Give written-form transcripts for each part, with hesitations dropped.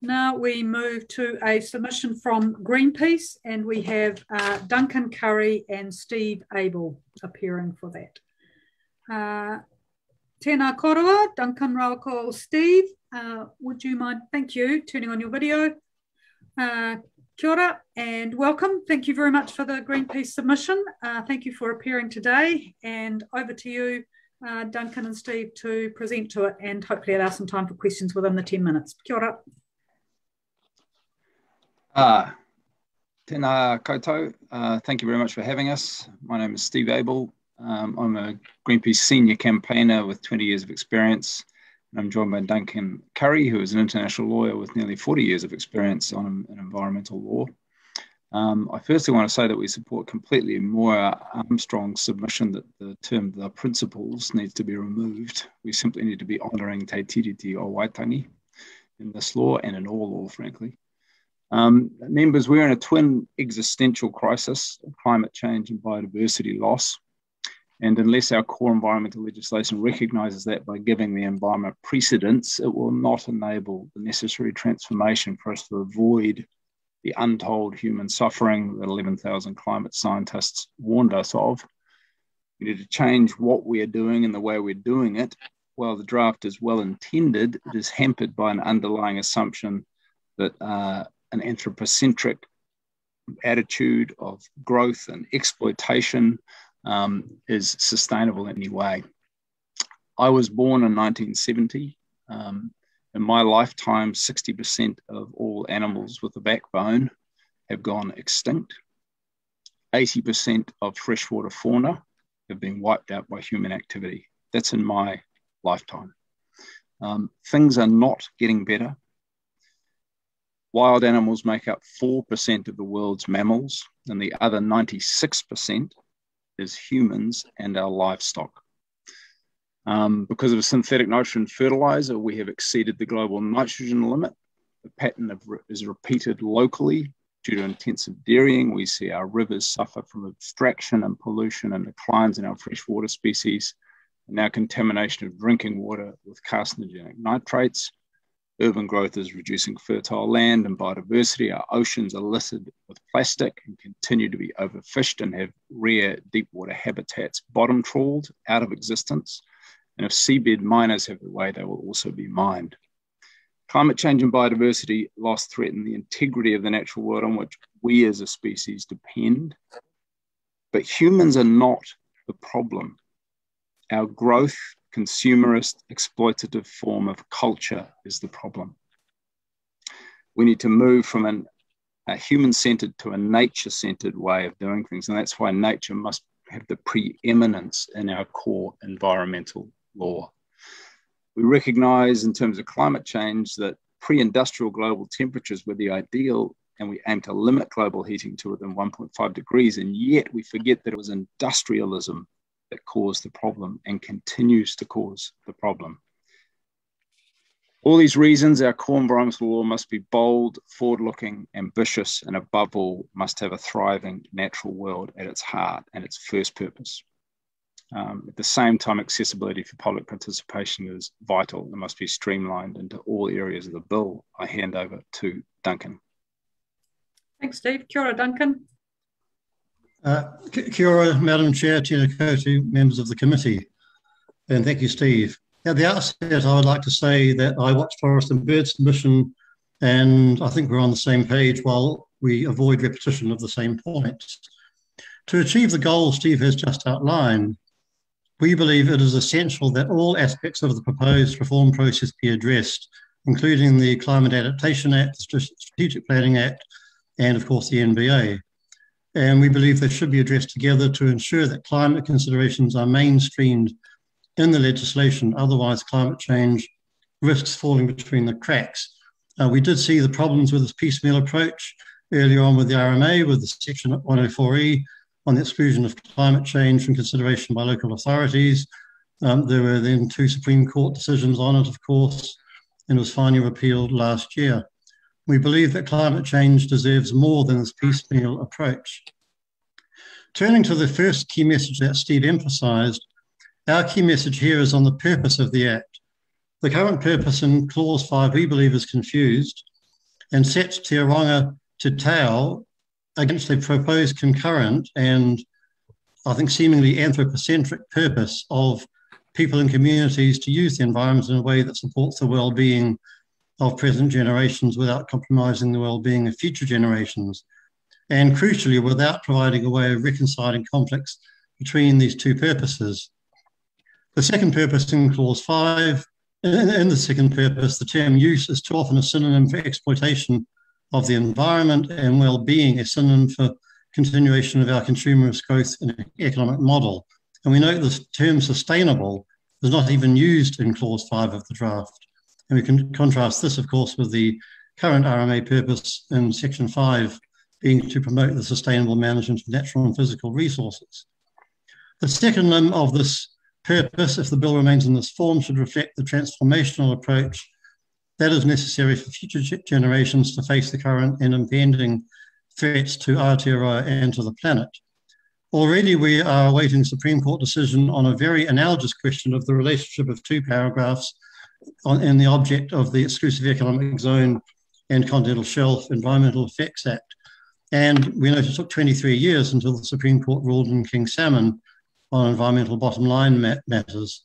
Now we move to a submission from Greenpeace, and we have Duncan Currie and Steve Abel appearing for that. Tēnā koroa, Duncan Rauko, Steve, would you mind, thank you, turning on your video. Kia ora and welcome. Thank you very much for the Greenpeace submission. Thank you for appearing today, and over to you, Duncan and Steve, to present to it and hopefully allow some time for questions within the 10 minutes. Kia ora. Tēnā koutou. Thank you very much for having us. My name is Steve Abel. I'm a Greenpeace senior campaigner with 20 years of experience. And I'm joined by Duncan Currie, who is an international lawyer with nearly 40 years of experience on environmental law. I firstly want to say that we support completely Moira Armstrong's submission that the term "the principles" needs to be removed. We simply need to be honouring Te Tiriti o Waitangi in this law and in all law, frankly. Members, we're in a twin existential crisis of climate change and biodiversity loss. And unless our core environmental legislation recognises that by giving the environment precedence, it will not enable the necessary transformation for us to avoid the untold human suffering that 11,000 climate scientists warned us of. We need to change what we are doing and the way we're doing it. While the draft is well intended, it is hampered by an underlying assumption that an anthropocentric attitude of growth and exploitation is sustainable anyway. I was born in 1970. In my lifetime, 60% of all animals with a backbone have gone extinct. 80% of freshwater fauna have been wiped out by human activity. That's in my lifetime. Things are not getting better. Wild animals make up 4% of the world's mammals, and the other 96% is humans and our livestock. Because of a synthetic nitrogen fertilizer, we have exceeded the global nitrogen limit. The pattern is repeated locally. Due to intensive dairying, we see our rivers suffer from abstraction and pollution and declines in our freshwater species, and our contamination of drinking water with carcinogenic nitrates. Urban growth is reducing fertile land and biodiversity. Our oceans are littered with plastic and continue to be overfished and have rare deep water habitats bottom trawled out of existence. And if seabed miners have their way, they will also be mined. Climate change and biodiversity loss threaten the integrity of the natural world on which we as a species depend. But humans are not the problem. Our growth, consumerist, exploitative form of culture is the problem. We need to move from a human-centered to a nature-centered way of doing things, and that's why nature must have the preeminence in our core environmental law. We recognize in terms of climate change that pre-industrial global temperatures were the ideal, and we aim to limit global heating to within 1.5 degrees, and yet we forget that it was industrialism that caused the problem and continues to cause the problem. All these reasons, our core environmental law must be bold, forward-looking, ambitious, and above all, must have a thriving natural world at its heart and its first purpose. At the same time, accessibility for public participation is vital and must be streamlined into all areas of the bill. I hand over to Duncan. Thanks, Steve. Kia ora, Duncan. Kia ora, Madam Chair, tēnā koutou, members of the committee, and thank you, Steve. At the outset, I would like to say that I watched Forest and Bird submission, and I think we're on the same page while we avoid repetition of the same points. To achieve the goal Steve has just outlined, we believe it is essential that all aspects of the proposed reform process be addressed, including the Climate Adaptation Act, the Strategic Planning Act, and of course the NBA. And we believe they should be addressed together to ensure that climate considerations are mainstreamed in the legislation. Otherwise, climate change risks falling between the cracks. We did see the problems with this piecemeal approach earlier on with the RMA, with the Section 104E on the exclusion of climate change from consideration by local authorities. There were then 2 Supreme Court decisions on it, of course, and it was finally repealed last year. We believe that climate change deserves more than this piecemeal approach. Turning to the first key message that Steve emphasised, our key message here is on the purpose of the Act. The current purpose in Clause 5, we believe, is confused. and sets Te Ranga to tail against a proposed concurrent and I think seemingly anthropocentric purpose of people and communities to use the environment in a way that supports the well-being of present generations without compromising the well-being of future generations, and crucially without providing a way of reconciling conflicts between these two purposes. The second purpose in clause 5, in the second purpose, the term use is too often a synonym for exploitation of the environment and well-being, a synonym for continuation of our consumerist growth and economic model. And we note the term sustainable is not even used in clause 5 of the draft. And we can contrast this, of course, with the current RMA purpose in section 5 being to promote the sustainable management of natural and physical resources. The second limb of this purpose, if the bill remains in this form, should reflect the transformational approach that is necessary for future generations to face the current and impending threats to Aotearoa and to the planet. Already we are awaiting Supreme Court decision on a very analogous question of the relationship of two paragraphs in the object of the Exclusive Economic Zone and Continental Shelf Environmental Effects Act. And we notice it took 23 years until the Supreme Court ruled in King Salmon on environmental bottom line matters.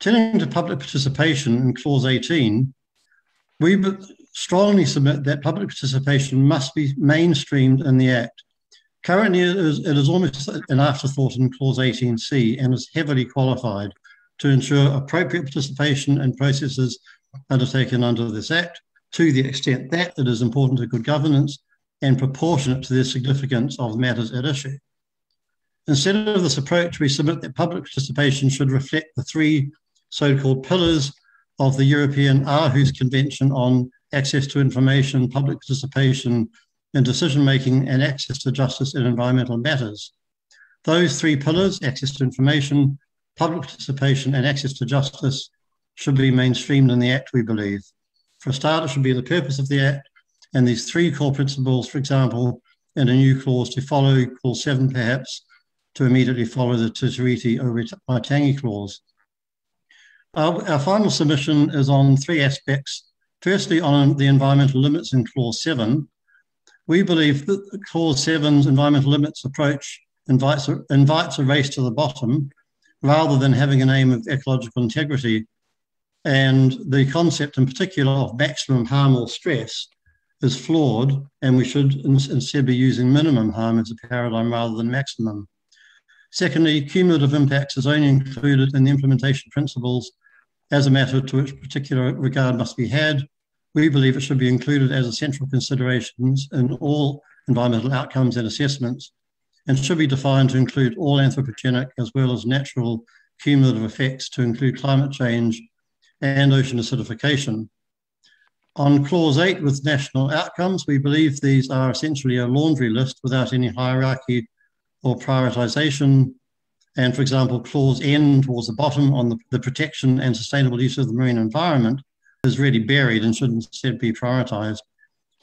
Turning to public participation in clause 18, we strongly submit that public participation must be mainstreamed in the Act. Currently, it is almost an afterthought in clause 18C and is heavily qualified to ensure appropriate participation in processes undertaken under this Act to the extent that it is important to good governance and proportionate to the significance of matters at issue. Instead of this approach, we submit that public participation should reflect the three so-called pillars of the European Aarhus Convention on access to information, public participation in decision-making, and access to justice in environmental matters. Those three pillars, access to information, public participation, and access to justice, should be mainstreamed in the Act, we believe. For a start, it should be the purpose of the Act, and these three core principles, for example, in a new clause to follow, clause 7 perhaps, to immediately follow the Te Tiriti o Waitangi clause. Our final submission is on three aspects. Firstly, on the environmental limits in clause 7. We believe that clause 7's environmental limits approach invites a race to the bottom rather than having an aim of ecological integrity. And the concept in particular of maximum harm or stress is flawed, and we should instead be using minimum harm as a paradigm rather than maximum. Secondly, cumulative impacts is only included in the implementation principles as a matter to which particular regard must be had. We believe it should be included as essential considerations in all environmental outcomes and assessments, and should be defined to include all anthropogenic as well as natural cumulative effects, to include climate change and ocean acidification. On clause 8 with national outcomes, we believe these are essentially a laundry list without any hierarchy or prioritisation. And for example, clause N towards the bottom on the protection and sustainable use of the marine environment is really buried and should instead be prioritised.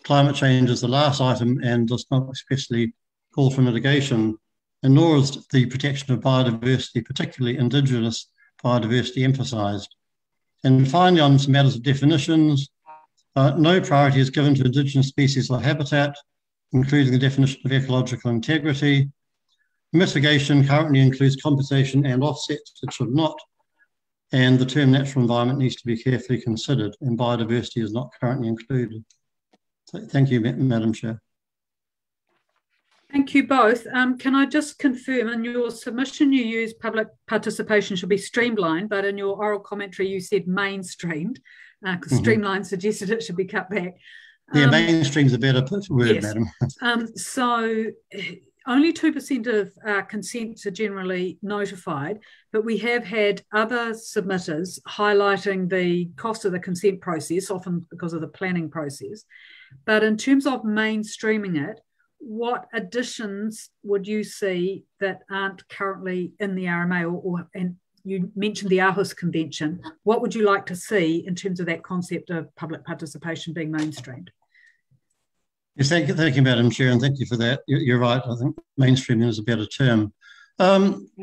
Climate change is the last item and does not expressly call for mitigation, and nor is the protection of biodiversity, particularly indigenous biodiversity, emphasised. And finally, on some matters of definitions, no priority is given to indigenous species or habitat, including the definition of ecological integrity. Mitigation currently includes compensation and offsets. It should not. And the term natural environment needs to be carefully considered, and biodiversity is not currently included. So thank you, Madam Chair. Thank you both. Can I just confirm, in your submission you use public participation should be streamlined, but in your oral commentary you said mainstreamed, because streamlined suggested it should be cut back. Yeah, mainstream's a better word, yes, Madam. So only 2% of consents are generally notified, but we have had other submitters highlighting the cost of the consent process, often because of the planning process. But in terms of mainstreaming it, what additions would you see that aren't currently in the RMA? And you mentioned the Aarhus Convention. What would you like to see in terms of that concept of public participation being mainstreamed? Yes, thank you, Madam Chair, and thank you for that. You're right, I think mainstreaming is a better term.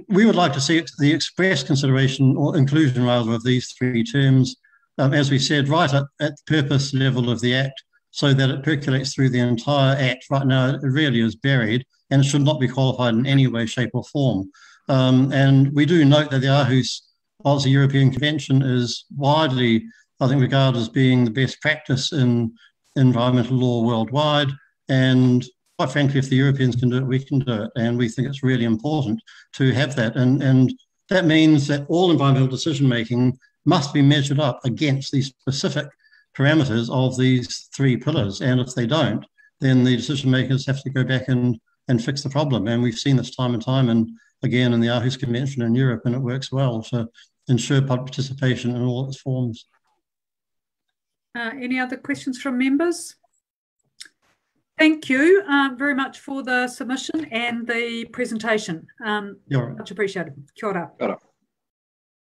We would like to see the express consideration, or inclusion rather, of these three terms, as we said, right at the purpose level of the Act, so that it percolates through the entire Act. Right now, it really is buried and it should not be qualified in any way, shape or form. And we do note that the Aarhus Policy European Convention is widely, I think, regarded as being the best practice in environmental law worldwide. And quite frankly, if the Europeans can do it, we can do it. And we think it's really important to have that. And that means that all environmental decision-making must be measured up against these specific parameters of these three pillars. And if they don't, then the decision makers have to go back and fix the problem. And we've seen this time and time and again in the Aarhus Convention in Europe, and it works well to ensure public participation in all its forms. Any other questions from members? Thank you very much for the submission and the presentation. Much appreciated. Kia ora. Kia ora.